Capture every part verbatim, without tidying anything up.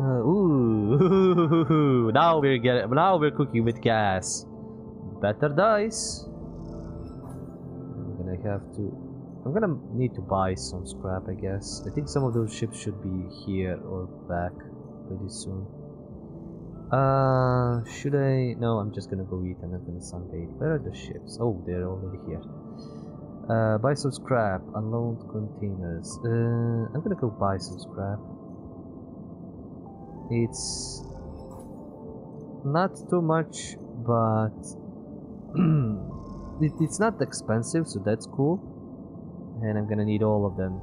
Uh, ooh, now we're getting, now we're cooking with gas. Better dice. I'm gonna have to. I'm gonna need to buy some scrap, I guess. I think some of those ships should be here or back pretty soon. Uh, should I? No, I'm just gonna go eat. I'm not gonna sunbathe. Where are the ships? Oh, they're already here. Uh, buy some scrap. Unload containers. Uh, I'm gonna go buy some scrap. It's not too much, but it, it's not expensive, so that's cool. And I'm gonna need all of them.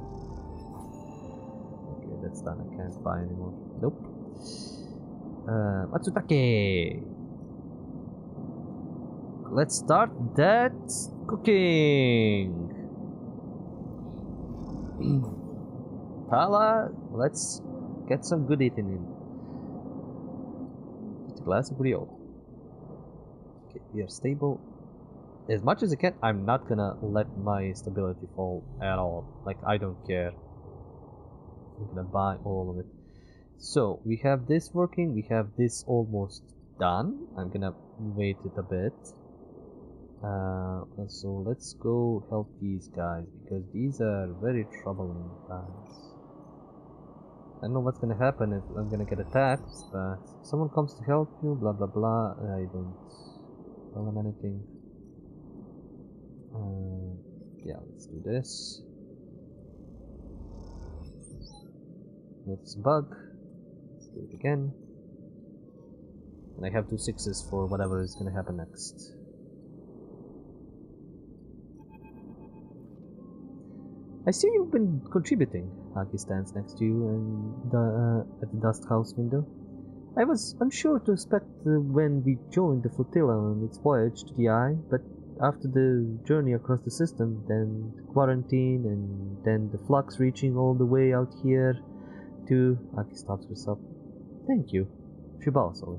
Okay, that's done. I can't buy anymore. Nope. Uh, Matsutake! Let's start that cooking! Pala, let's get some good eating in. Glass of Rio. Okay, we are stable. As much as I can, I'm not gonna let my stability fall at all. Like, I don't care. I'm gonna buy all of it. So, we have this working, we have this almost done. I'm gonna wait it a bit. Uh, so, let's go help these guys, because these are very troubling times. I don't know what's gonna happen if I'm gonna get attacked, but if someone comes to help you, blah blah blah, I don't tell them anything. Uh, yeah, let's do this. Let's bug. Let's do it again. And I have two sixes for whatever is gonna happen next. I see you've been contributing. Aki stands next to you and the, uh, at the dust house window. I was unsure to expect uh, when we joined the flotilla on its voyage to the Eye, but after the journey across the system, then the quarantine, and then the flux reaching all the way out here to... Aki stops herself. Thank you. She bows over.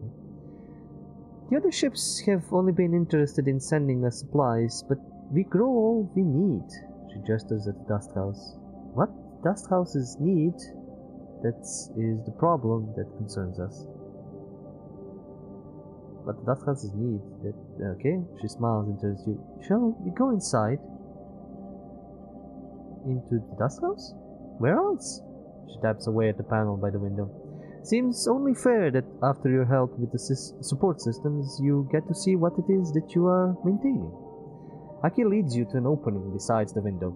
The other ships have only been interested in sending us supplies, but we grow all we need. She gestures at the dust house. What dust houses need, that is the problem that concerns us. But the dust houses need that. Okay, she smiles and turns to you. Shall we go inside? Into the dust house? Where else? She taps away at the panel by the window. Seems only fair that after your help with the support systems, you get to see what it is that you are maintaining. Aki leads you to an opening besides the window.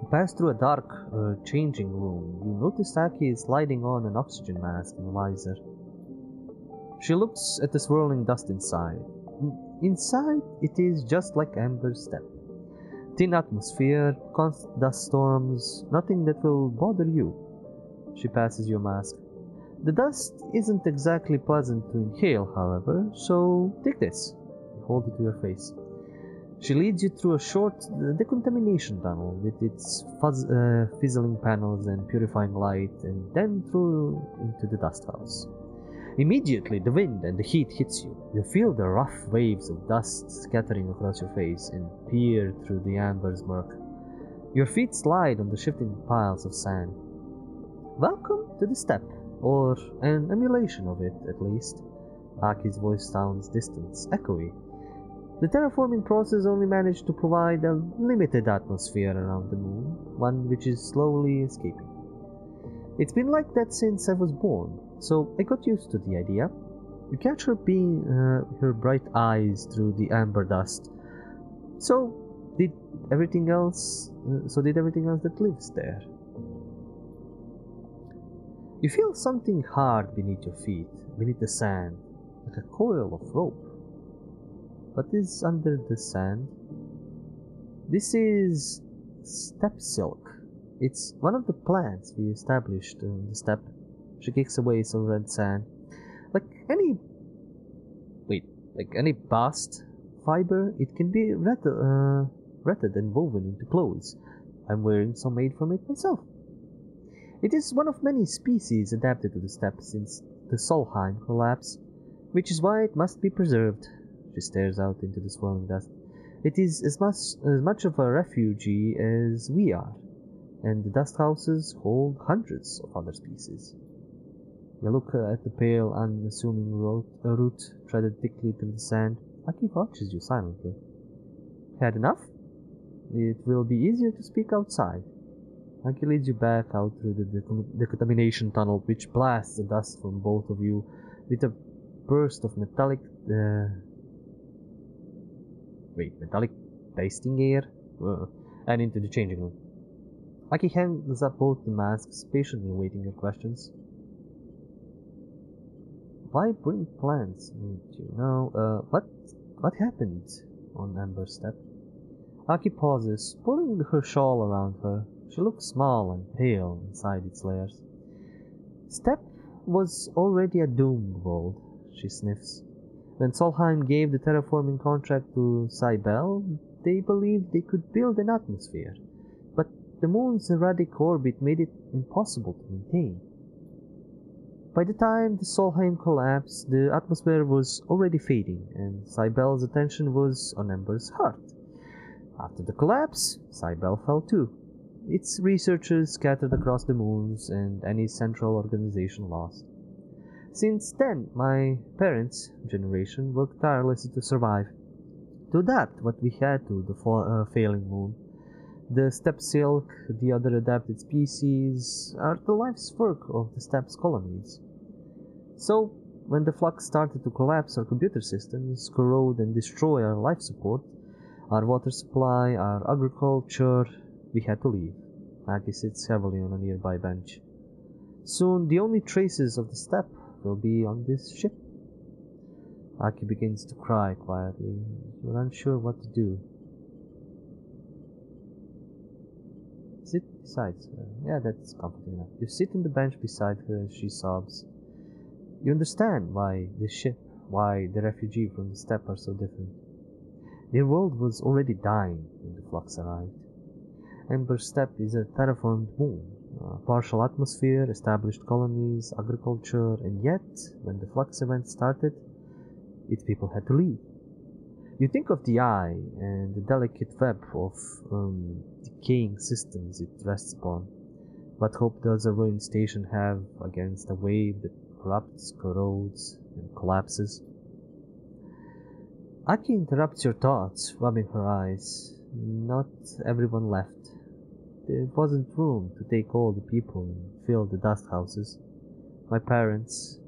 You pass through a dark, uh, changing room. You notice Aki is sliding on an oxygen mask and a visor. She looks at the swirling dust inside. Inside, it is just like Ember's Step. Thin atmosphere, constant dust storms, nothing that will bother you. She passes you a mask. The dust isn't exactly pleasant to inhale, however, so take this. You hold it to your face. She leads you through a short decontamination tunnel with its fuzz, uh, fizzling panels and purifying light, and then through into the dust house. Immediately, the wind and the heat hits you. You feel the rough waves of dust scattering across your face and peer through the amber's murk. Your feet slide on the shifting piles of sand. Welcome to the step, or an emulation of it at least. Aki's voice sounds distant, echoey. The terraforming process only managed to provide a limited atmosphere around the moon, one which is slowly escaping. It's been like that since I was born, so I got used to the idea. You catch her being, uh, her bright eyes through the amber dust. So did everything else. Uh, so did everything else that lives there. You feel something hard beneath your feet, beneath the sand, like a coil of rope. What is under the sand? This is step silk. It's one of the plants we established on the step. She kicks away some red sand. Like any... Wait, like any past fiber, it can be retted, uh, retted and woven into clothes. I'm wearing some made from it myself. It is one of many species adapted to the step since the Solheim collapse, which is why it must be preserved. She stares out into the swirling dust. It is as much, as much of a refugee as we are, and the dust houses hold hundreds of other species. You look at the pale, unassuming road, uh, root threaded thickly till the sand. Aki watches you silently. Had enough? It will be easier to speak outside. Aki leads you back out through the de decontamination tunnel, which blasts the dust from both of you with a burst of metallic... Uh, wait, metallic tasting air? Uh, and into the changing room. Aki hangs up both the masks, patiently awaiting your questions. Why bring plants? Do you know? Uh, what, what happened on Ember's Step? Aki pauses, pulling her shawl around her. She looks small and pale inside its layers. Step was already a doomed world, she sniffs. When Solheim gave the terraforming contract to Cybele, they believed they could build an atmosphere, but the moon's erratic orbit made it impossible to maintain. By the time the Solheim collapsed, the atmosphere was already fading, and Cybele's attention was on Ember's Heart. After the collapse, Cybele fell too. Its researchers scattered across the moons, and any central organization lost. Since then, my parents' generation worked tirelessly to survive, to adapt what we had to the fa uh, failing moon. The Step Silk, the other adapted species, are the life's work of the Step's colonies. So, when the flux started to collapse our computer systems, corrode and destroy our life support, our water supply, our agriculture, we had to leave. Aki sits heavily on a nearby bench. Soon, the only traces of the Step will be on this ship. Aki begins to cry quietly. You're unsure what to do. Sit beside her. Yeah, that's comforting enough. You sit on the bench beside her as she sobs. You understand why this ship, why the refugee from the Step are so different. Their world was already dying when the flux arrived. Ember's Step is a terraformed moon, a partial atmosphere, established colonies, agriculture, and yet, when the flux event started, its people had to leave. You think of the eye and the delicate web of um, decaying systems it rests upon. What hope does a ruined station have against a wave that corrupts, corrodes, and collapses? Aki interrupts your thoughts, rubbing her eyes. Not everyone left. There wasn't room to take all the people and fill the dust houses. My parents,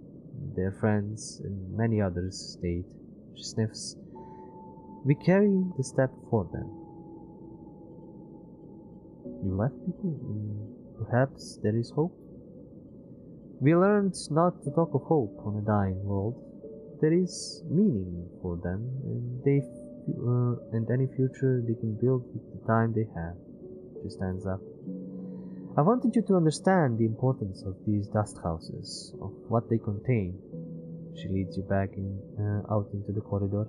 their friends, and many others stayed. She sniffs. We carry the Step for them. You left people? Perhaps there is hope? We learned not to talk of hope on a dying world. There is meaning for them, and they uh, and any future they can build with the time they have. She stands up. I wanted you to understand the importance of these dust houses, of what they contain. She leads you back in, uh, out into the corridor.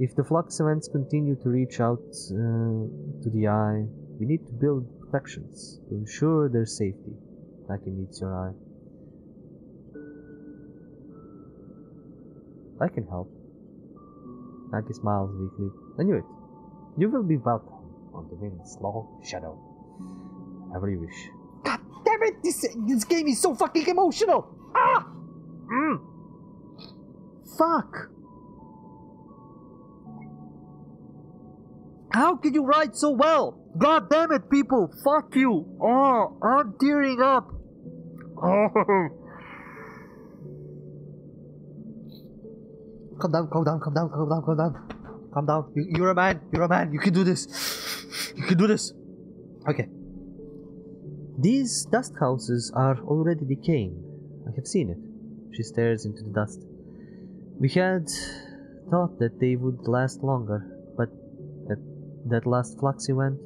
If the flux events continue to reach out uh, to the eye, we need to build protections to ensure their safety. Aki meets your eye. I can help. Aki smiles weakly. I knew it. You will be welcome on the wind's long shadow. However you wish. God damn it! This, this game is so fucking emotional! Ah! Mm. Fuck! How can you write so well? God damn it, people! Fuck you! Oh, I'm tearing up! Oh. Calm down, calm down, calm down, calm down, calm down. Calm down. You, you're a man, you're a man, you can do this. You can do this. Okay. These dust houses are already decaying. I have seen it. She stares into the dust. We had thought that they would last longer. That last flux event.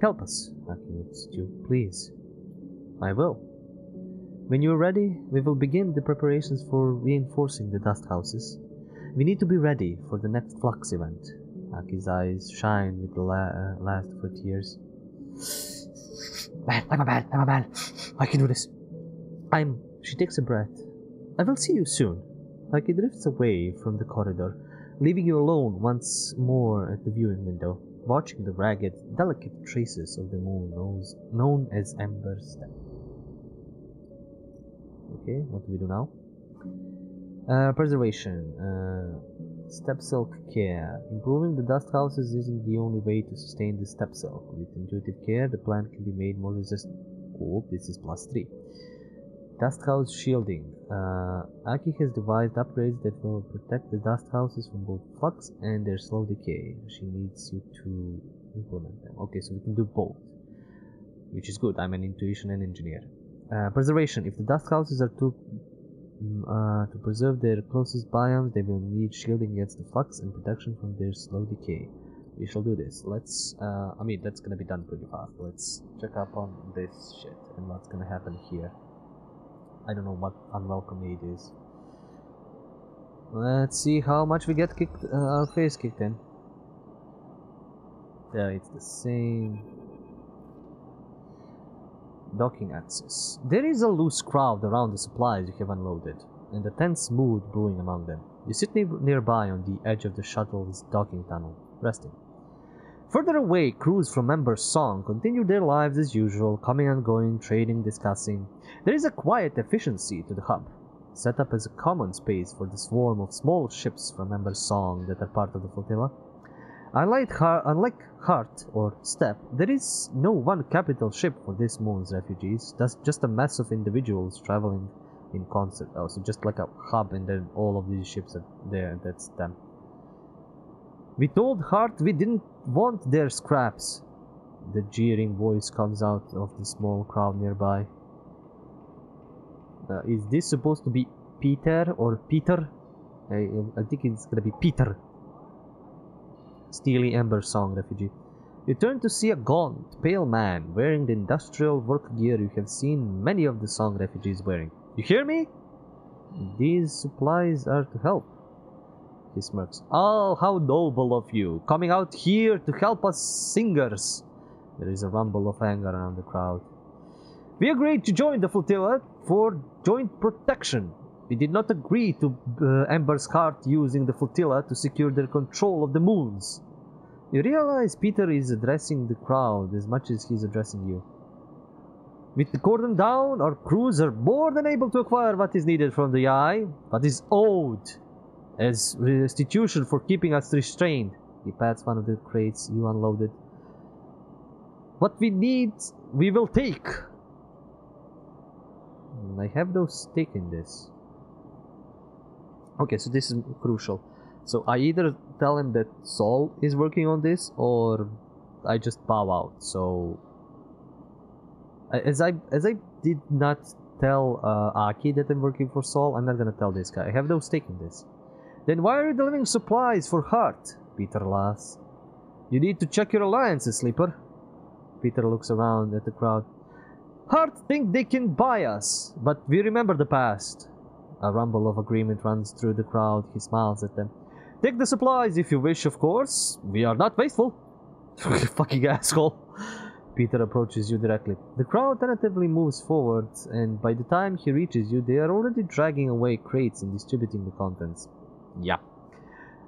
Help us, Akimutsu, please. I will. When you are ready, we will begin the preparations for reinforcing the dust houses. We need to be ready for the next flux event. Aki's eyes shine with the la uh, last of her tears. Man, I'm a man, I'm a man. I can do this. I'm. She takes a breath. I will see you soon. Aki drifts away from the corridor, leaving you alone once more at the viewing window, watching the ragged, delicate traces of the moon known as Ember's Step. Okay, what do we do now? Uh, preservation. Uh, step silk care. Improving the dust houses isn't the only way to sustain the step silk. With intuitive care, the plant can be made more resistant. Cool, this is plus three. Dust house shielding. Uh, Aki has devised upgrades that will protect the dust houses from both flux and their slow decay. She needs you to implement them. Okay, so we can do both, which is good. I'm an intuition and engineer. Uh, preservation. If the dust houses are too uh, to preserve their closest biomes, they will need shielding against the flux and protection from their slow decay. We shall do this. Let's. Uh, I mean, that's gonna be done pretty fast. Let's check up on this shit and what's gonna happen here. I don't know what unwelcome aid is. Let's see how much we get kicked, uh, our face kicked in. Yeah, it's the same. Docking access. There is a loose crowd around the supplies you have unloaded, and a tense mood brewing among them. You sit ne nearby on the edge of the shuttle's docking tunnel, resting. Further away, crews from Ember's Song continue their lives as usual, coming and going, trading, discussing. There is a quiet efficiency to the hub, set up as a common space for the swarm of small ships from Ember's Song that are part of the flotilla. Unlike Heart or Step, there is no one capital ship for this moon's refugees, that's just a mass of individuals traveling in concert. Oh, so just like a hub, and then all of these ships are there, that's them. We told Heart we didn't want their scraps. The jeering voice comes out of the small crowd nearby. Uh, is this supposed to be Peter or Peter? I, I think it's gonna be Peter. Steely Ember's Song refugee. You turn to see a gaunt, pale man wearing the industrial work gear you have seen many of the Song refugees wearing. You hear me? These supplies are to help. He smirks. Oh, how noble of you, coming out here to help us singers. There is a rumble of anger around the crowd. We agreed to join the flotilla for joint protection. We did not agree to uh, Ember's Heart using the flotilla to secure their control of the moons. You realize Peter is addressing the crowd as much as he's addressing you. With the cordon down, our crews are more than able to acquire what is needed from the eye, what is owed as restitution for keeping us restrained. He pats one of the crates you unloaded. What we need, we will take. I have no stake in this. Okay, so this is crucial. So I either tell him that Sol is working on this, or I just bow out. So as I as I did not tell uh, Aki that I'm working for Sol, I'm not gonna tell this guy. I have no stake in this. Then why are you delivering supplies for Heart? Peter laughs. You need to check your alliances, Sleeper. Peter looks around at the crowd. Heart think they can buy us, but we remember the past. A rumble of agreement runs through the crowd. He smiles at them. Take the supplies if you wish, of course. We are not wasteful. Fucking asshole. Peter approaches you directly. The crowd tentatively moves forward, and by the time he reaches you, they are already dragging away crates and distributing the contents. Yeah.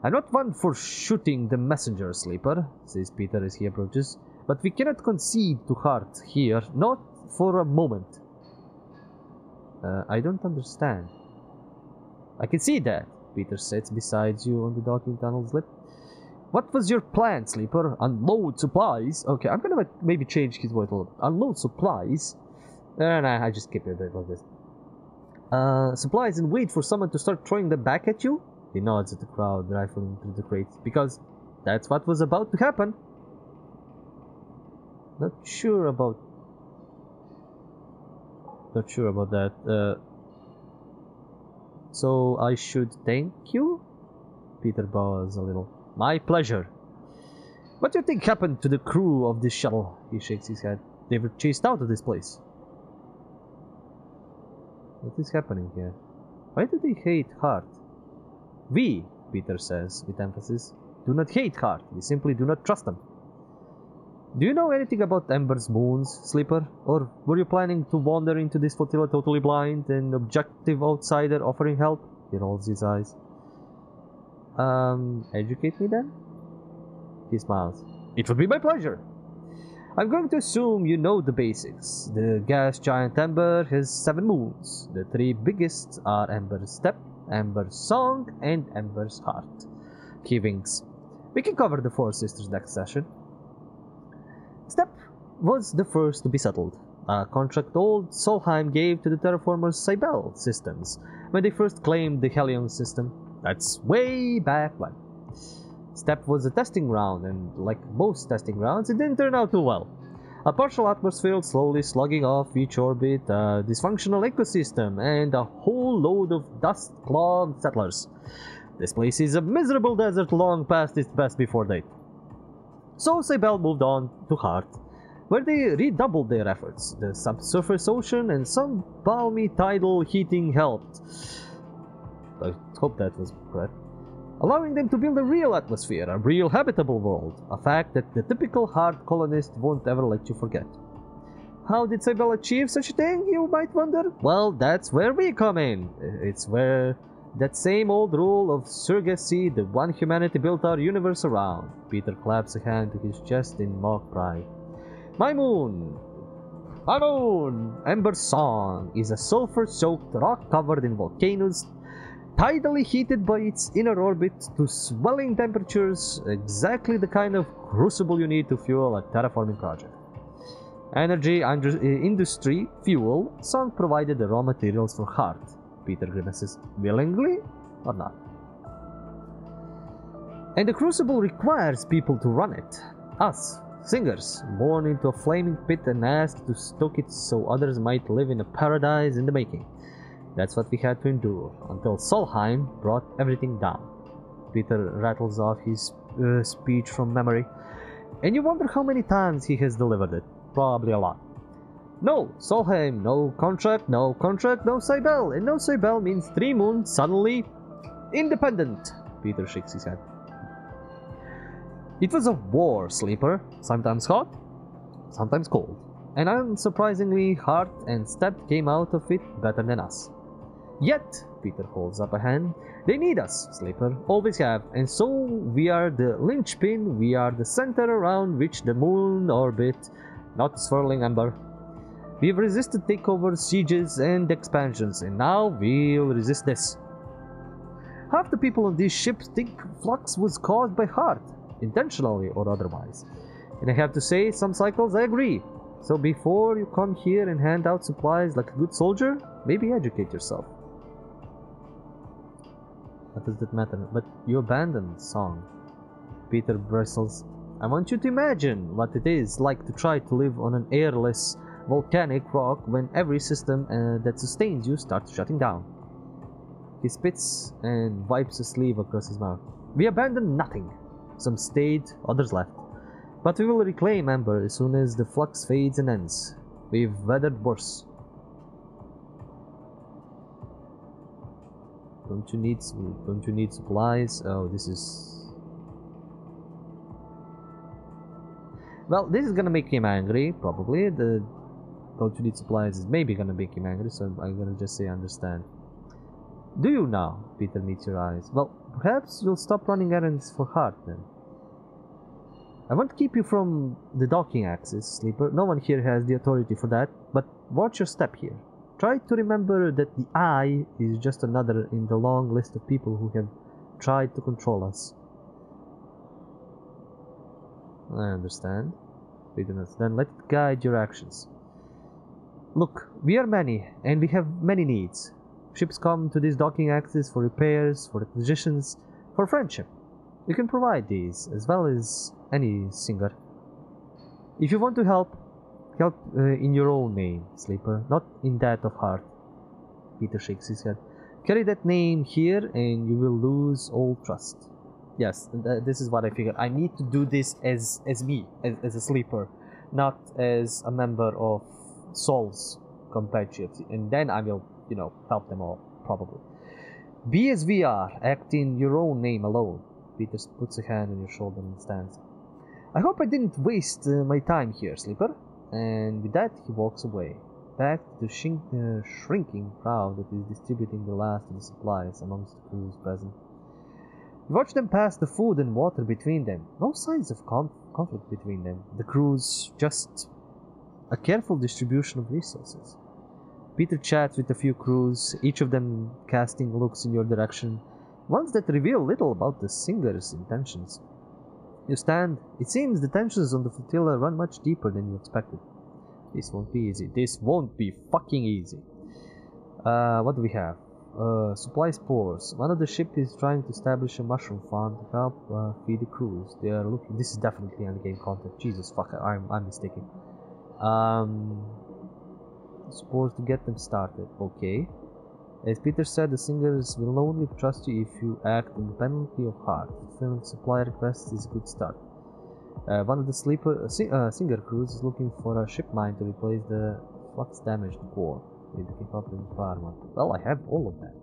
I'm not one for shooting the messenger, Sleeper, says Peter as he approaches, but we cannot concede to Heart here, not for a moment. Uh, I don't understand. I can see that, Peter sits beside you on the docking tunnel's lip. What was your plan, Sleeper? Unload supplies? Okay, I'm gonna maybe change his voice a little. Unload supplies? Uh, nah, I just keep it like this. Uh, supplies and wait for someone to start throwing them back at you? He nods at the crowd, rifling through the crates, because that's what was about to happen. Not sure about... Not sure about that. Uh, so I should thank you? Peter bows a little. My pleasure. What do you think happened to the crew of this shuttle? He shakes his head. They were chased out of this place. What is happening here? Why do they hate Heart? We, Peter says with emphasis, do not hate Heart. We simply do not trust them. Do you know anything about Ember's moons, Sleeper? Or were you planning to wander into this flotilla totally blind, an objective outsider offering help? He rolls his eyes. Um, educate me then? He smiles. It would be my pleasure. I'm going to assume you know the basics. The gas giant Ember has seven moons. The three biggest are Ember's Step, Ember's Song, and Ember's Heart. Key wings. We can cover the four sisters next session. Step was the first to be settled. A contract old Solheim gave to the terraformers Cybele systems when they first claimed the Helium system. That's way back when. Step was a testing round, and like most testing rounds, it didn't turn out too well. A partial atmosphere slowly slugging off each orbit, a dysfunctional ecosystem, and a whole load of dust-clogged settlers. This place is a miserable desert long past its best before date. So Cybele moved on to Heart, where they redoubled their efforts. The subsurface ocean and some balmy tidal heating helped. I hope that was correct. Allowing them to build a real atmosphere, a real habitable world, a fact that the typical hard colonist won't ever let you forget. How did Cybele achieve such a thing, you might wonder? Well, that's where we come in. It's where that same old rule of surrogacy, the one humanity built our universe around. Peter claps a hand to his chest in mock pride. My moon! My moon! Ember's Song is a sulfur-soaked rock covered in volcanoes, tidally heated by its inner orbit to swelling temperatures, exactly the kind of crucible you need to fuel a terraforming project. Energy, industry, fuel, Sun provided the raw materials for Heart. Peter grimaces, willingly or not? And the crucible requires people to run it. Us. Singers, born into a flaming pit and asked to stoke it so others might live in a paradise in the making. That's what we had to endure, until Solheim brought everything down. Peter rattles off his uh, speech from memory, and you wonder how many times he has delivered it. Probably a lot. No Solheim, no contract, no contract, no Cybele, and no Cybele means three moons suddenly independent. Peter shakes his head. It was a war, sleeper, sometimes hot, sometimes cold, and unsurprisingly, Heart and Step came out of it better than us. Yet, Peter holds up a hand, they need us, sleeper, always have, and so we are the linchpin, we are the center around which the moon orbit, not swirling ember. We've resisted takeovers, sieges, and expansions, and now we'll resist this. Half the people on this ship think flux was caused by Heart. Intentionally or otherwise. And I have to say, some cycles I agree. So before you come here and hand out supplies like a good soldier, maybe educate yourself. What does that matter? But you abandoned Song. Peter bristles. I want you to imagine what it is like to try to live on an airless volcanic rock when every system uh, that sustains you starts shutting down. He spits and wipes a sleeve across his mouth. We abandoned nothing. Some stayed, others left. But we will reclaim Ember as soon as the flux fades and ends. We've weathered worse. Don't you need don't you need supplies? Oh, this is... Well, this is gonna make him angry, probably. The don't you need supplies is maybe gonna make him angry, so I'm gonna just say understand. Do you now? Peter meets your eyes. Well, perhaps you'll stop running errands for Heart then. I won't keep you from the docking axis, sleeper. No one here has the authority for that, but watch your step here. Try to remember that the I is just another in the long list of people who have tried to control us. I understand. Then let it guide your actions. Look, we are many, and we have many needs. Ships come to this docking axis for repairs, for acquisitions, for friendship. You can provide these, as well as any singer. If you want to help, help uh, in your own name, sleeper, not in that of Heart. Peter shakes his head. Carry that name here and you will lose all trust. Yes, th this is what I figured. I need to do this as, as me, as, as a sleeper, not as a member of Sol's compatriots, and then I will... you know, help them all, probably. Be as we are, act in your own name alone. Peter puts a hand on your shoulder and stands. I hope I didn't waste uh, my time here, sleeper. And with that, he walks away, back to the shink, uh, shrinking crowd that is distributing the last of the supplies amongst the crews present. We watched them pass the food and water between them. No signs of conf conflict between them. The crew's just a careful distribution of resources. Peter chats with a few crews, each of them casting looks in your direction, ones that reveal little about the singer's intentions. You stand. It seems the tensions on the flotilla run much deeper than you expected. This won't be easy. This won't be fucking easy. Uh, what do we have? Uh, supplies pours. One of the ships is trying to establish a mushroom farm to help uh, feed the crews. They are looking. This is definitely end game content. Jesus fuck, I'm I'm mistaken. Um, supposed to get them started. Okay. As Peter said, the singers will only trust you if you act independently of heart. Fulfilling supply requests is a good start. Uh, one of the sleeper uh, sing, uh, singer crews is looking for a ship mine to replace the flux damaged core. It keep up in farmland. Well, I have all of that,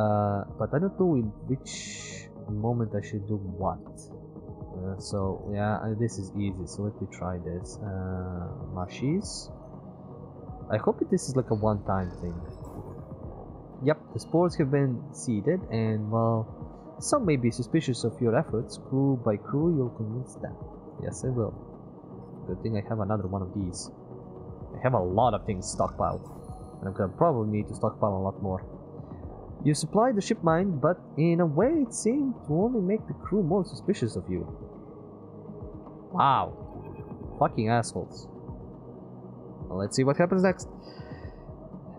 uh, but I don't know in which moment I should do what. Uh, so yeah, this is easy. So let me try this. Uh, Marshes. I hope that this is like a one-time thing. Yep, the spores have been seeded, and well, some may be suspicious of your efforts. Crew by crew, you'll convince them. Yes, I will. Good thing I have another one of these. I have a lot of things stockpiled, and I'm gonna probably need to stockpile a lot more. You supplied the ship mine, but in a way it seemed to only make the crew more suspicious of you. Wow. Fucking assholes. Well, let's see what happens next.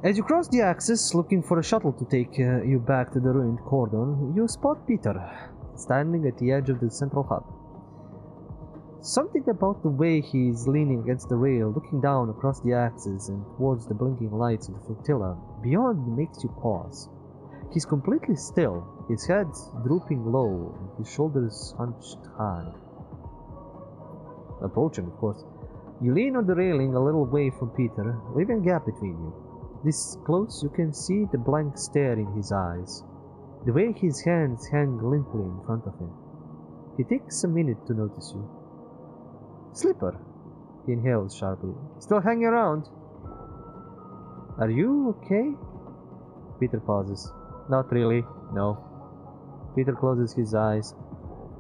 As you cross the Axis, looking for a shuttle to take uh, you back to the ruined cordon, you spot Peter, standing at the edge of the central hub. Something about the way he is leaning against the rail, looking down across the Axis and towards the blinking lights of the flotilla beyond makes you pause. He's completely still, his head drooping low and his shoulders hunched high. Approaching, of course. You lean on the railing a little way from Peter, leaving a gap between you. This close, you can see the blank stare in his eyes, the way his hands hang limply in front of him. He takes a minute to notice you. Slipper, he inhales sharply. Still hanging around? Are you okay? Peter pauses. Not really, no. Peter closes his eyes.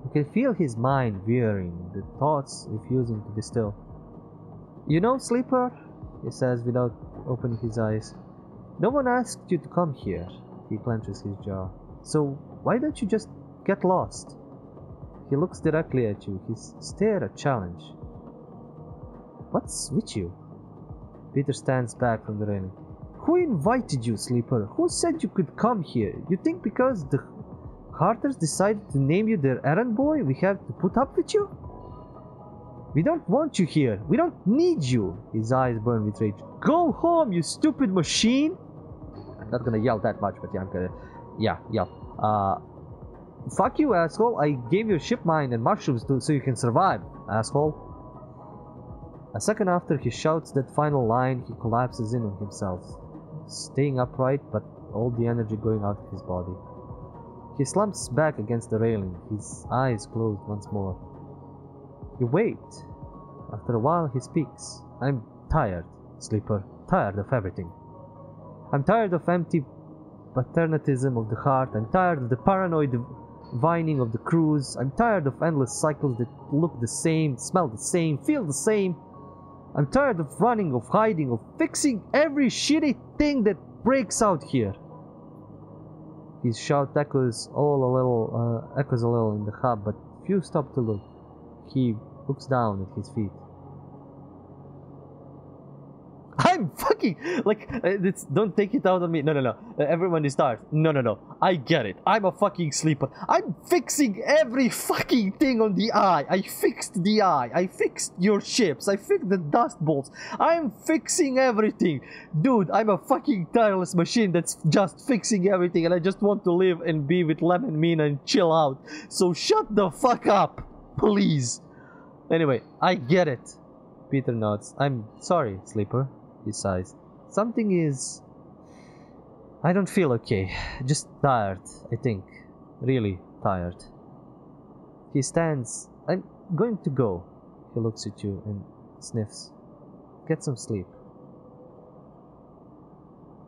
You can feel his mind veering, the thoughts refusing to be still. You know, Slipper, he says without opening his eyes. No one asked you to come here. He clenches his jaw. So why don't you just get lost? He looks directly at you, his stare a challenge. What's with you? Peter stands back from the railing. Who invited you, Sleeper? Who said you could come here? You think because the Carters decided to name you their errand boy, we have to put up with you? We don't want you here. We don't need you. His eyes burn with rage. Go home, you stupid machine. I'm not gonna yell that much, but yeah, I'm gonna... Yeah, yeah. Uh, fuck you, asshole. I gave you a ship mine and mushrooms to, so you can survive, asshole. A second after he shouts that final line, he collapses in on himself, staying upright, but all the energy going out of his body. He slumps back against the railing, his eyes closed once more. You wait. After a while he speaks. I'm tired, Sleeper. Tired of everything. I'm tired of empty paternatism of the heart. I'm tired of the paranoid whining of the crews. I'm tired of endless cycles that look the same, smell the same, feel the same. I'm tired of running, of hiding, of fixing every shitty thing that breaks out here. His shout echoes all a little, uh, echoes a little in the hub, but few stop to look. He looks down at his feet. I'm fucking like uh, it's, don't take it out on me. No, no, no. Uh, everyone is tired. No, no, no. I get it. I'm a fucking sleeper. I'm fixing every fucking thing on the eye. I fixed the eye. I fixed your ships. I fixed the dust bolts. I'm fixing everything, dude. I'm a fucking tireless machine that's just fixing everything, and I just want to live and be with Lemon Mina and chill out. So shut the fuck up. Please. Anyway, I get it. Peter nods. I'm sorry, Sleeper. He sighs. Something is... I don't feel okay. Just tired, I think. Really tired. He stands. I'm going to go. He looks at you and sniffs. Get some sleep.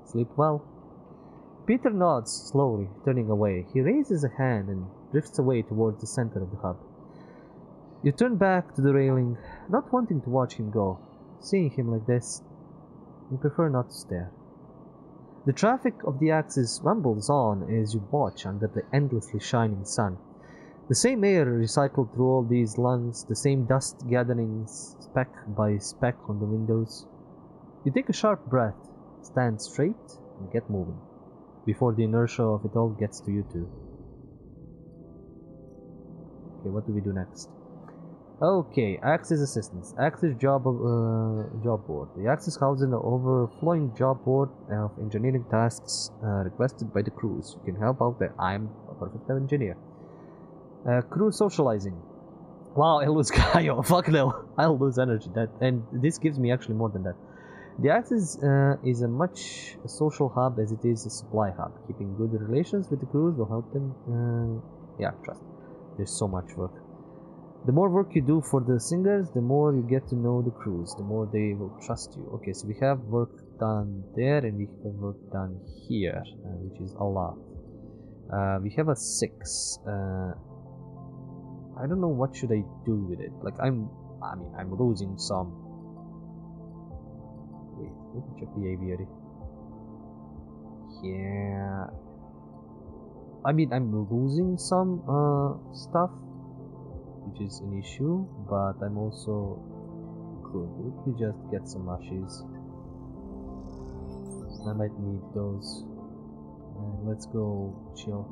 Sleep well. Peter nods slowly, turning away. He raises a hand and drifts away towards the center of the hub. You turn back to the railing, not wanting to watch him go. Seeing him like this, you prefer not to stare. The traffic of the axis rumbles on as you watch under the endlessly shining sun. The same air recycled through all these lungs, the same dust gathering speck by speck on the windows. You take a sharp breath, stand straight and get moving, before the inertia of it all gets to you too. Okay, what do we do next? Okay, Axis assistance. Axis job uh, job board. The Axis houses an overflowing job board of engineering tasks uh, requested by the crews. You can help out there. I'm a perfect engineer. Uh, crew socializing. Wow, I lose Kaio. Fuck no, I'll lose energy. That and this gives me actually more than that. The Axis uh, is a much a social hub as it is a supply hub. Keeping good relations with the crews will help them. Uh, yeah, trust. There's so much work. The more work you do for the singers, the more you get to know the crews, the more they will trust you. Okay, so we have work done there and we have work done here, uh, which is a lot. Uh, we have a six. Uh, I don't know what should I do with it. Like I'm, I mean, I'm losing some. Wait, let me check the aviary. Yeah. I mean, I'm losing some uh, stuff, which is an issue, but I'm also good. If we just get some ashes, I might need those. And let's go chill.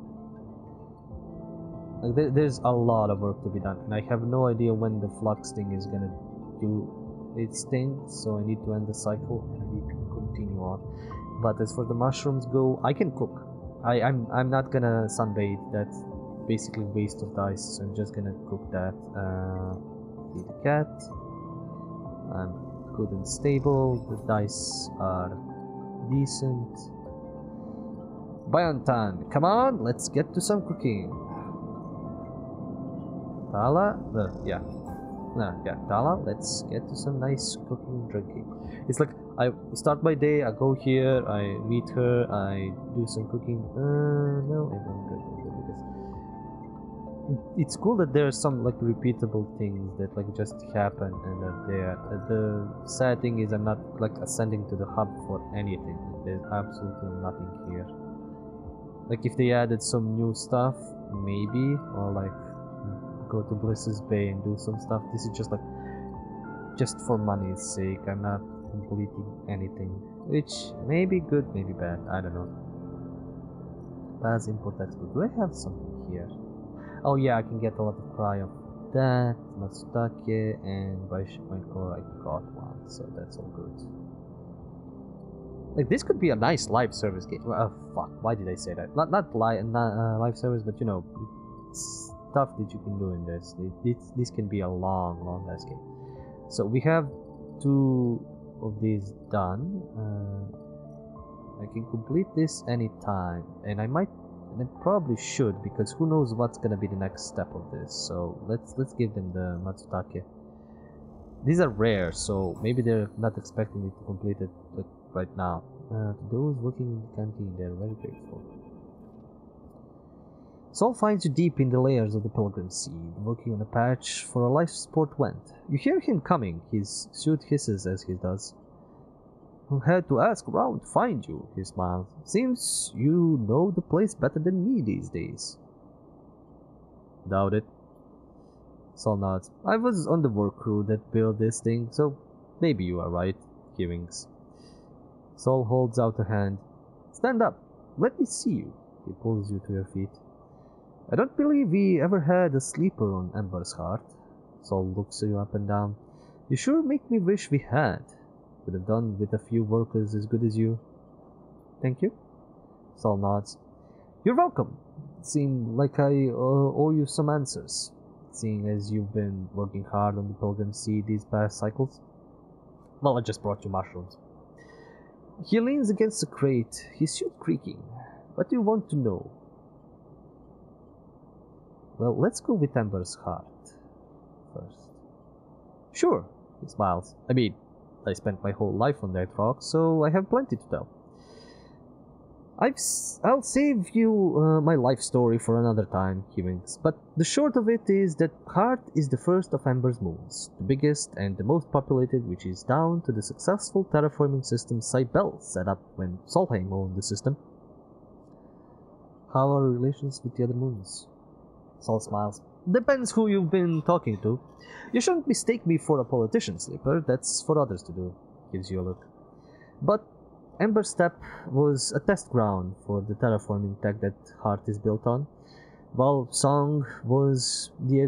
Like there, there's a lot of work to be done, and I have no idea when the flux thing is gonna do its thing, so I need to end the cycle and I need to continue on. But as for the mushrooms go, I can cook. I, I'm I'm not gonna sunbathe. That's basically waste of dice, so I'm just gonna cook that. Uh, feed the cat. I'm good and stable. The dice are decent. Biontan, come on, let's get to some cooking. Tala, uh, yeah, nah, yeah, Tala, let's get to some nice cooking, drinking. It's like I start my day. I go here. I meet her. I do some cooking. Uh, no, I'm good. It's cool that there are some like repeatable things that like just happen and are there. The sad thing is I'm not like ascending to the hub for anything. There's absolutely nothing here. Like if they added some new stuff, maybe, or like go to Bliss's Bay and do some stuff. This is just like just for money's sake. I'm not completing anything, which may be good, maybe bad. I don't know. That's important. Do I have something here? Oh yeah, I can get a lot of cry of that, Matsutake, and by Shipment Core I got one, so that's all good. Like, this could be a nice live service game. Well, oh fuck, why did I say that? Not not, li not uh, live service, but you know, stuff that you can do in this. It, it, this can be a long, long ass game. So we have two of these done. Uh, I can complete this anytime, and I might... And I probably should, because who knows what's gonna be the next step of this. So let's let's give them the Matsutake. These are rare, so maybe they're not expecting me to complete it like right now. Uh, to those working in the canteen, they're very grateful. Sol finds you deep in the layers of the Pilgrim Seed, working on a patch for a life support vent. You hear him coming. His suit hisses as he does. Who had to ask around to find you, he smiles. Seems you know the place better than me these days. Doubt it. Sol nods. I was on the work crew that built this thing, so maybe you are right. He winks. Sol holds out a hand. Stand up. Let me see you. He pulls you to your feet. I don't believe we ever had a sleeper on Ember's Heart. Sol looks you up and down. You sure make me wish we had. Could have done with a few workers as good as you. Thank you. Sol nods. You're welcome. It seemed like I uh, owe you some answers, seeing as you've been working hard on the Pilgrim Seed these past cycles. Well, I just brought you mushrooms. He leans against the crate, his suit creaking. What do you want to know? Well, let's go with Ember's Heart first. Sure, he smiles. I mean, I spent my whole life on that rock, so I have plenty to tell. I've s I'll save you uh, my life story for another time, he winks, but the short of it is that Heart is the first of Ember's moons, the biggest and the most populated, which is down to the successful terraforming system Cybele set up when Solheim owned the system. How are relations with the other moons? Sol smiles. Depends who you've been talking to. You shouldn't mistake me for a politician, Sleeper, that's for others to do, gives you a look. But Ember's Step was a test ground for the terraforming tech that Heart is built on, while Song was the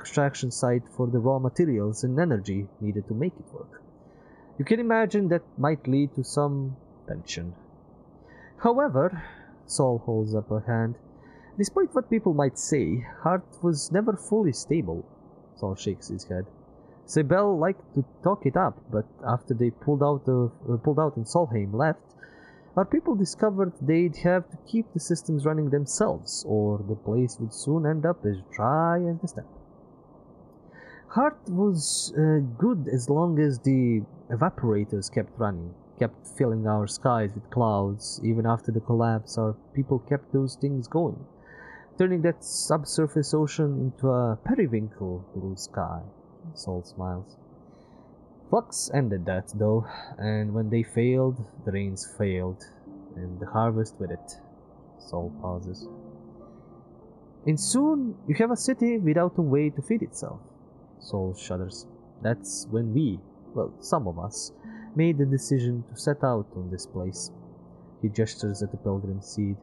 extraction site for the raw materials and energy needed to make it work. You can imagine that might lead to some tension. However, Sol holds up a hand, despite what people might say, Heart was never fully stable. Sol shakes his head. Cybele liked to talk it up, but after they pulled out of, uh, pulled out and Solheim left, our people discovered they'd have to keep the systems running themselves, or the place would soon end up as dry as the steppe. Heart was uh, good as long as the evaporators kept running, kept filling our skies with clouds. Even after the collapse, our people kept those things going, turning that subsurface ocean into a periwinkle blue sky. Sol smiles. Flux ended that though, and when they failed, the rains failed, and the harvest with it. Sol pauses. And soon you have a city without a way to feed itself. Sol shudders. That's when we, well, some of us, made the decision to set out on this place. He gestures at the pilgrim seed.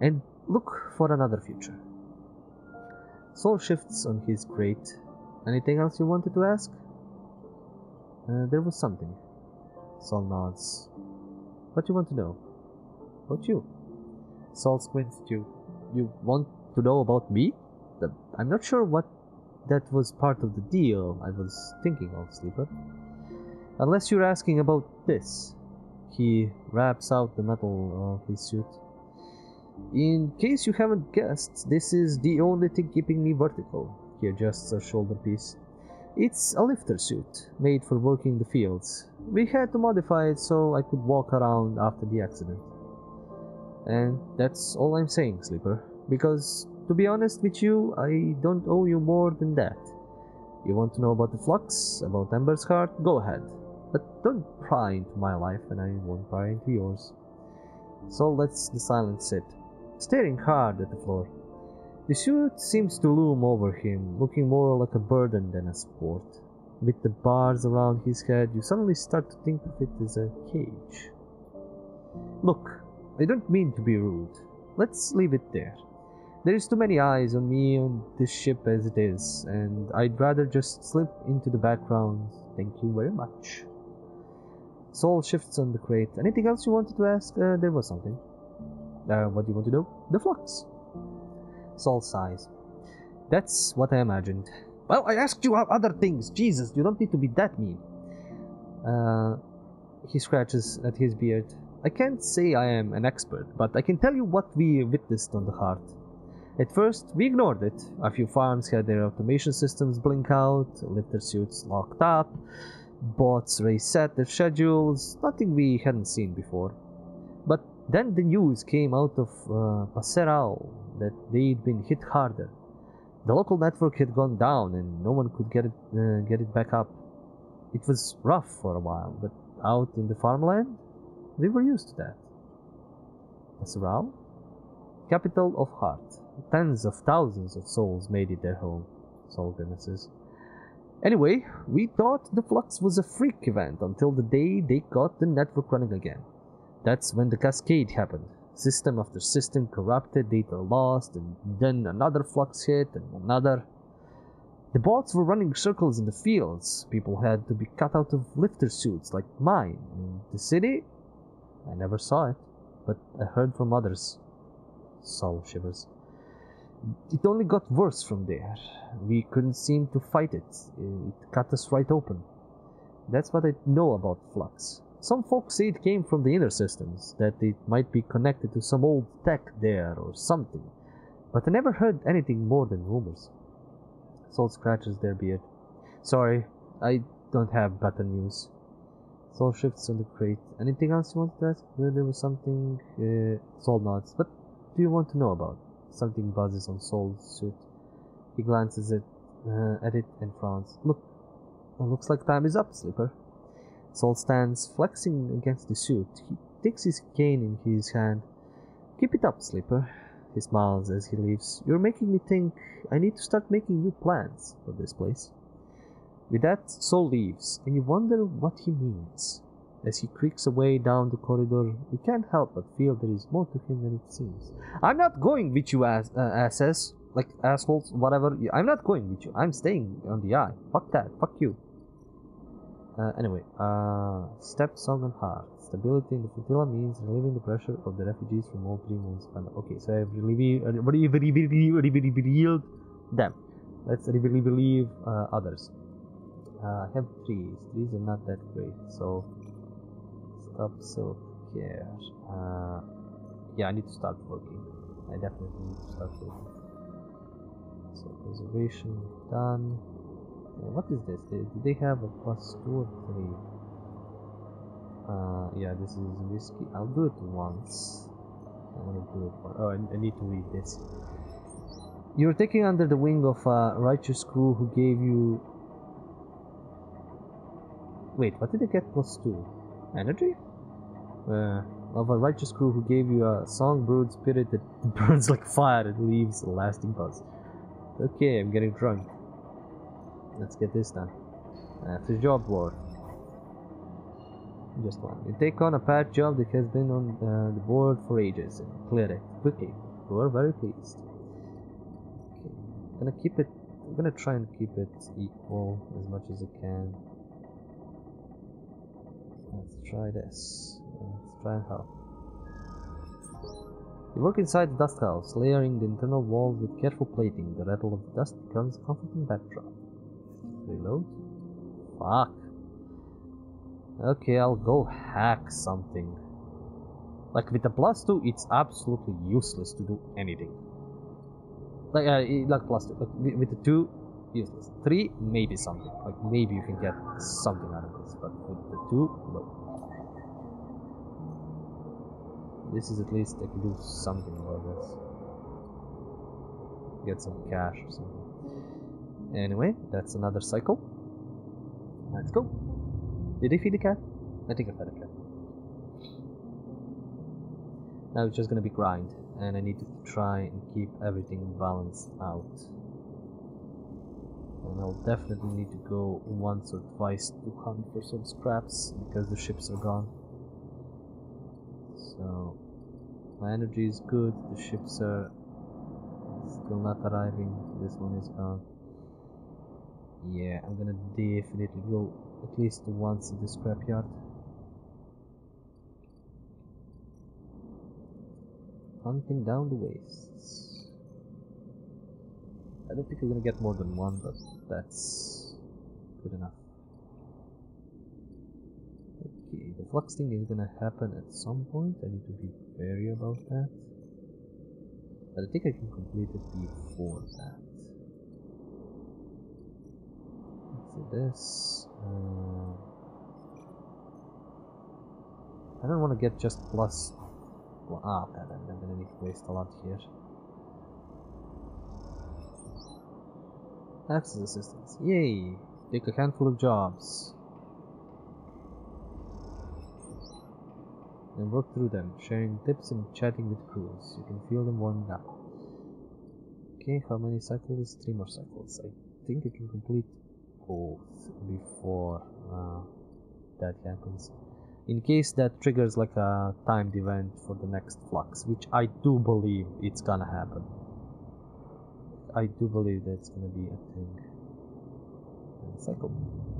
And look for another future. Sol shifts on his crate. Anything else you wanted to ask? Uh, there was something. Sol nods. What do you want to know? About you. Sol squints at you. You want to know about me? I'm not sure what that was part of the deal I was thinking of, Sleeper. Unless you're asking about this. He wraps out the metal of his suit. In case you haven't guessed, this is the only thing keeping me vertical. He adjusts our shoulder piece. It's a lifter suit, made for working the fields. We had to modify it so I could walk around after the accident. And that's all I'm saying, Sleeper. Because, to be honest with you, I don't owe you more than that. You want to know about the flux, about Ember's Heart? Go ahead. But don't pry into my life, and I won't pry into yours. So lets the silence sit, staring hard at the floor. The suit seems to loom over him, looking more like a burden than a sport. With the bars around his head, you suddenly start to think of it as a cage. Look, I don't mean to be rude. Let's leave it there. There is too many eyes on me on this ship as it is, and I'd rather just slip into the background. Thank you very much. Sol shifts on the crate. Anything else you wanted to ask? Uh, there was something. Uh, what do you want to know? The flux. Sol sighs. That's what I imagined. Well, I asked you other things. Jesus, you don't need to be that mean. Uh, he scratches at his beard. I can't say I am an expert, but I can tell you what we witnessed on the Heart. At first, we ignored it. A few farms had their automation systems blink out, lifter suits locked up, bots reset their schedules, nothing we hadn't seen before. But then the news came out of uh, Passerau that they'd been hit harder. The local network had gone down and no one could get it, uh, get it back up. It was rough for a while, but out in the farmland, we were used to that. Passerau? Capital of Heart. Tens of thousands of souls made it their home. Sol grimaces. Anyway, we thought the flux was a freak event until the day they got the network running again. That's when the cascade happened. System after system corrupted, data lost, and then another flux hit, and another. The bots were running circles in the fields. People had to be cut out of lifter suits like mine. In the city? I never saw it, but I heard from others. Sol shivers. It only got worse from there. We couldn't seem to fight it. It cut us right open. That's what I know about flux. Some folks say it came from the inner systems, that it might be connected to some old tech there or something, but I never heard anything more than rumors. Sol scratches their beard. Sorry, I don't have better news. Sol shifts on the crate. Anything else you wanted to ask? No, there was something uh, Sol nods. What do you want to know about? Something buzzes on Sol's suit. He glances at, uh, at it and frowns. Look, it looks like time is up, Slipper. Sol stands flexing against the suit. He takes his cane in his hand. Keep it up, Slipper. He smiles as he leaves. You're making me think I need to start making new plans for this place. With that, Sol leaves, and you wonder what he means. As he creaks away down the corridor, you can't help but feel there is more to him than it seems. I'm not going with you, ass uh, asses, like assholes, whatever. I'm not going with you. I'm staying on the eye. Fuck that. Fuck you. Uh, anyway, uh, Step, Song, and Heart. Stability in the flotilla means relieving the pressure of the refugees from all three moons. Okay, so I've relieved them. Let's relieve uh, others. Uh, I have threes. Threes are not that great, so stop self-care. Uh, yeah, I need to start working. I definitely need to start working. So preservation done. Uh, what is this? Do they have a plus two or three? Uh, yeah, this is risky. I'll do it once. I want to do it once. Oh, I, I need to read this. You're taken under the wing of a righteous crew who gave you. Wait, what did I get plus two? Energy? Uh, of a righteous crew who gave you a songbird spirit that burns like fire and leaves a lasting buzz. Okay, I'm getting drunk. Let's get this done. That's a job board. Just one. You take on a patch job that has been on uh, the board for ages and clear it quickly. You are very pleased. Okay. I'm gonna keep it. I'm gonna try and keep it equal as much as I can. Let's try this. Let's try and help. You work inside the dust house, layering the internal walls with careful plating. The rattle of the dust becomes a comforting backdrop. Reload? Fuck. Okay, I'll go hack something. Like with the plus two, it's absolutely useless to do anything. Like, uh, like plus two. Like, with the two, useless. Three, maybe something. Like maybe you can get something out of this, but with the two, no. This is at least I can do something about this. Get some cash or something. Anyway, that's another cycle. Let's go. Did I feed the cat? I think I fed the cat. Now it's just gonna be grind, and I need to try and keep everything balanced out. And I'll definitely need to go once or twice to hunt for some scraps because the ships are gone. So my energy is good, the ships are still not arriving, this one is gone. Yeah, I'm gonna definitely go at least once to the scrapyard. Hunting down the wastes. I don't think we're gonna get more than one, but that's good enough. Okay, the flux thing is gonna happen at some point. I need to be wary about that. But I think I can complete it before that. Let's do this. Uh, I don't want to get just plus. Well, ah, I'm gonna need to waste a lot here. Access assistance. Yay! Take a handful of jobs. And work through them, sharing tips and chatting with crews. You can feel them warming up. Okay, how many cycles? Three more cycles. I think I can complete both before uh, that happens. In case that triggers like a timed event for the next flux, which I do believe it's gonna happen. I do believe that's gonna be a thing. And cycle.